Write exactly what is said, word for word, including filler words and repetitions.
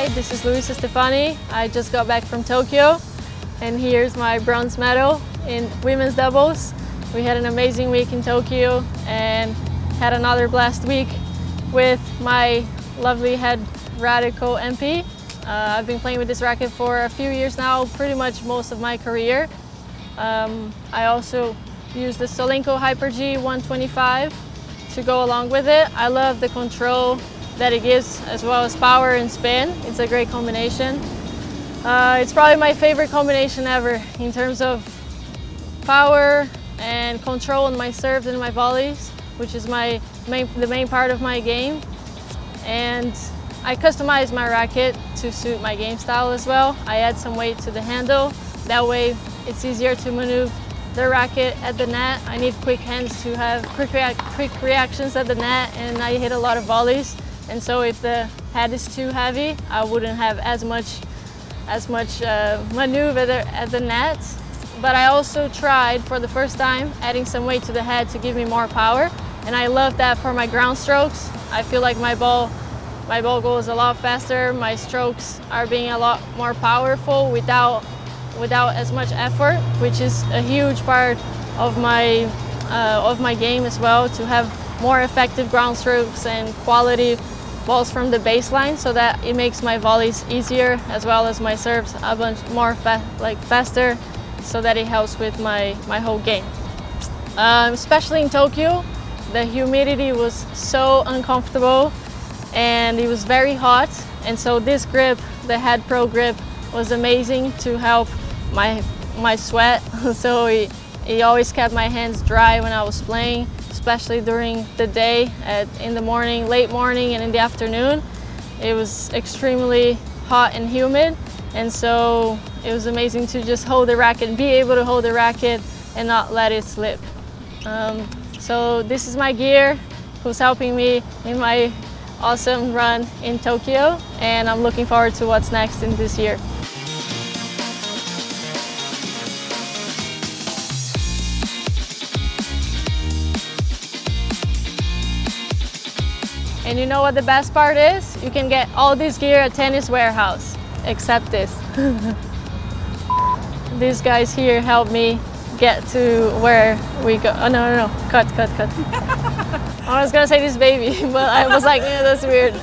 Hi, this is Luisa Stefani. I just got back from Tokyo and here's my bronze medal in women's doubles. We had an amazing week in Tokyo and had another blast week with my lovely Head Radical M P. Uh, I've been playing with this racket for a few years now, pretty much most of my career. Um, I also use the Solinco Hyper-G one twenty-five to go along with it. I love the control that it gives, as well as power and spin. It's a great combination. Uh, it's probably my favorite combination ever in terms of power and control on my serves and my volleys, which is my main, the main part of my game. And I customize my racket to suit my game style as well. I add some weight to the handle. That way it's easier to maneuver the racket at the net. I need quick hands to have quick, rea quick reactions at the net, and I hit a lot of volleys. And so if the head is too heavy, I wouldn't have as much, as much uh, maneuver at the net. But I also tried for the first time adding some weight to the head to give me more power. And I love that for my ground strokes. I feel like my ball, my ball goes a lot faster. My strokes are being a lot more powerful without, without as much effort, which is a huge part of my, uh, of my game as well, to have more effective ground strokes and quality balls from the baseline, so that it makes my volleys easier as well as my serves a bunch more fa like faster, so that it helps with my, my whole game. Um, especially in Tokyo, the humidity was so uncomfortable and it was very hot, and so this grip, the Head Pro grip, was amazing to help my, my sweat. So it, it always kept my hands dry when I was playing, especially during the day, at, in the morning, late morning and in the afternoon. It was extremely hot and humid, and so it was amazing to just hold the racket and be able to hold the racket and not let it slip. Um, so this is my gear, who's helping me in my awesome run in Tokyo, and I'm looking forward to what's next in this year. And you know what the best part is? You can get all this gear at Tennis Warehouse, except this. These guys here helped me get to where we go. Oh, no, no, no, cut, cut, cut. I was gonna say this baby, but I was like, yeah, that's weird.